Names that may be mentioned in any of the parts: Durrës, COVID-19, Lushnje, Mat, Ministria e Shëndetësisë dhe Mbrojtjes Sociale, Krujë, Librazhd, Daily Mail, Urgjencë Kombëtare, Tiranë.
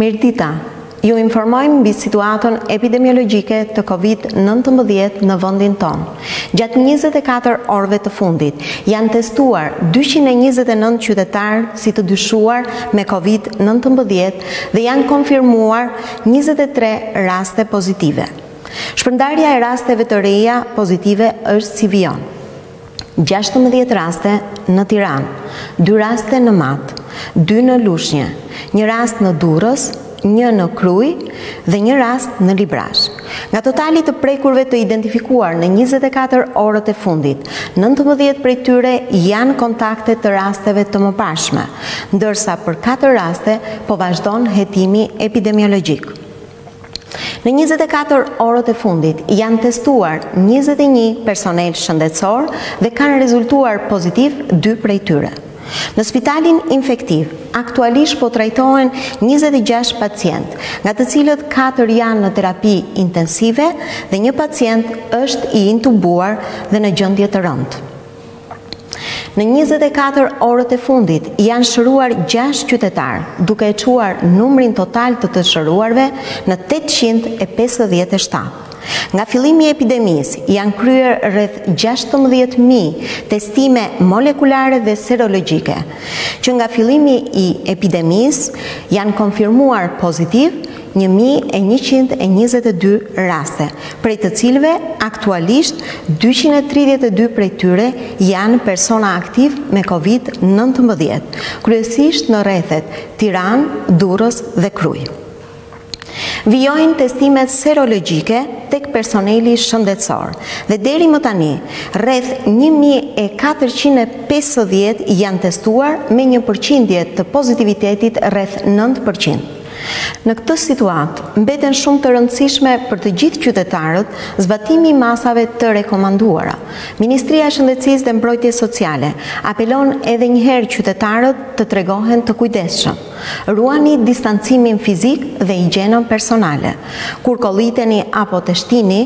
Mirdita, ju informojmë mbi situatën epidemiologjike të COVID-19 në vendin ton. Gjatë 24 orëve të fundit janë testuar 229 qytetarë si të dyshuar me COVID-19 dhe janë konfirmuar 23 raste pozitive. Shpërndarja e rasteve të reja pozitive është si vijon: 16 raste në Tiranë, 2 raste në Mat, 2 në Lushnje, 1 rast në Durrës, 1 në Krujë dhe 1 rast në Librazhd. Nga totali të prekurve të identifikuar në 24 orët e fundit, 19 prej tyre janë kontakte të rasteve të mëparshme, ndërsa për 4 raste po vazhdon hetimi epidemiologjik. Në 24 orët e fundit janë testuar 21 personel shëndetësor dhe kanë rezultuar pozitiv 2 prej tyre. Në spitalin infektiv, aktualisht po trajtohen 26 pacient, nga të cilët 4 janë në terapi intensive dhe 1 pacient është i intubuar dhe në gjendje të rëndë. Në 24 orët e fundit janë shëruar 6 qytetarë, duke e çuar numrin total të të shëruarve në 857. Nga fillimi i epidemisë janë kryer rreth 16.000 testime molekulare dhe serologjike, që nga fillimi i epidemisë janë konfirmuar pozitiv 1122 raste, prej të cilve aktualisht 232 prej tyre janë persona aktiv me COVID-19, kryesisht në rrethet Tiranë, Durrës dhe Krujë. Vijojnë testimet serologjike tek personeli shëndetësor dhe deri më tani rreth 1450 janë testuar me një përqindje të pozitivitetit rreth 9%. Në këtë situatë, mbeten shumë të rëndësishme për të gjithë qytetarët zbatimi i masave të rekomanduara. Ministria e Shëndetësisë dhe Mbrojtjes Sociale apelon edhe njëherë qytetarët të tregohen të kujdesshëm. Ruani distancimin fizik dhe higjienën personale. Kur kolliteni apo të shtini,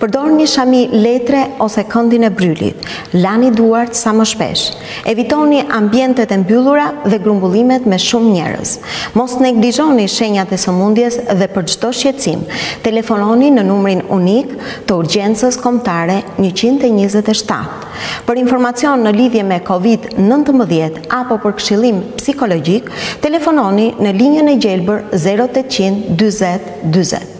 përdorni shami letre ose këndin e brylit. Lani duart sa më shpesh. Evitoni ambientet e mbyllura dhe grumbullimet me shumë njerëz. Mos neglizhoni shenjat e sëmundjes dhe për çdo shqetësim, telefononi në numrin unik të urgjencës kombëtare 127. Për informacion në lidhje me COVID-19 apo për këshillim psikologjik, telefononi në linjën e gjelbër 0800 40 40.